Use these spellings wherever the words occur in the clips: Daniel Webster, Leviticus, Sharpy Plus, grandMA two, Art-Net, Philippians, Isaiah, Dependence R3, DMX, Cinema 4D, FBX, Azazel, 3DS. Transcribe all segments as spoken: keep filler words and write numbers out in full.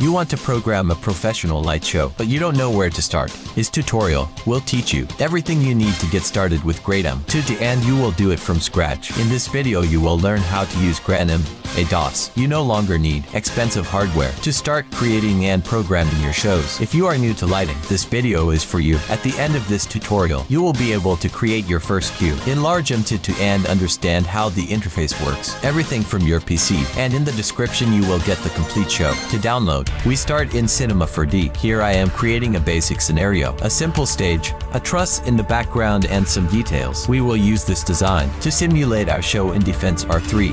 You want to program a professional light show, but you don't know where to start. This tutorial will teach you everything you need to get started with grandMA two, and you will do it from scratch. In this video you will learn how to use grandMA two D O S. You no longer need expensive hardware to start creating and programming your shows. If you are new to lighting, this video is for you. At the end of this tutorial, you will be able to create your first cue, enlarge M two and understand how the interface works. Everything from your P C, and in the description you will get the complete show. To download, we start in Cinema four D. Here I am creating a basic scenario, a simple stage, a truss in the background and some details. We will use this design to simulate our show in Dependence R three,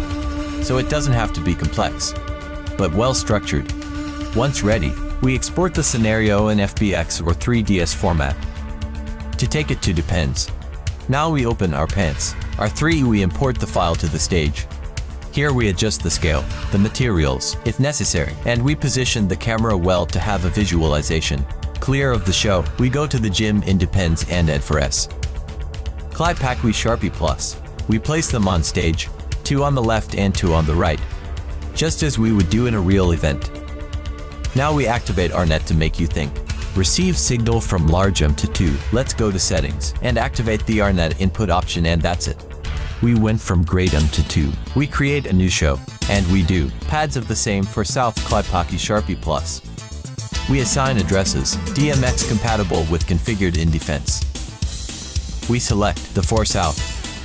so it doesn't have to be complex, but well structured. Once ready, we export the scenario in F B X or three D S format to take it to Dependence. Now we open our Dependence R three, we import the file to the stage. Here we adjust the scale, the materials, if necessary, and we position the camera well to have a visualization. Clear of the show, we go to the gym in Dependence and add for S. Cli pack we Sharpy Plus. We place them on stage, two on the left and two on the right, just as we would do in a real event. Now we activate Art-Net to make you think. Receive signal from large M two. Let's go to settings and activate the Art-Net input option, and that's it. We went from grandMA two. We create a new show, and we do pads of the same for South Clipaki Sharpie Plus. We assign addresses, D M X compatible with configured in Dependence. We select the four South,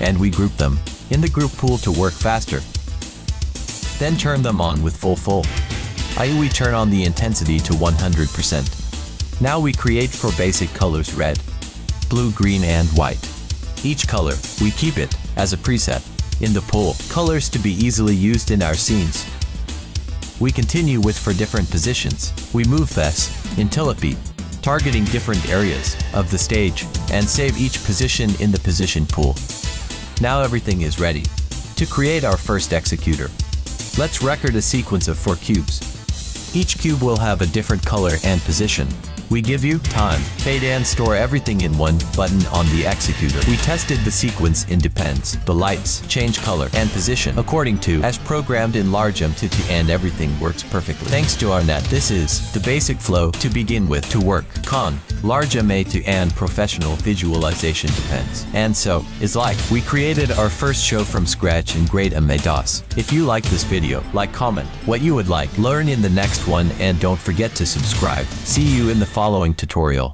and we group them in the group pool to work faster. Then turn them on with full full. that is we turn on the intensity to one hundred percent. Now we create four basic colors: red, blue, green, and white. Each color, we keep it as a preset in the pool, colors to be easily used in our scenes. We continue with four different positions. We move this until it be targeting different areas of the stage and save each position in the position pool. Now everything is ready to create our first executor. Let's record a sequence of four cubes. Each cube will have a different color and position. We give you time, fade, and store everything in one button on the executor. We tested the sequence in Dependence. The lights change color and position according to as programmed in large M two, and everything works perfectly. Thanks to Art-Net, this is the basic flow to begin with to work con large M A two and professional visualization Dependence. And so is like we created our first show from scratch in grandMA D O S. If you like this video, like, comment what you would like, learn in the next one, and don't forget to subscribe. See you in the following tutorial.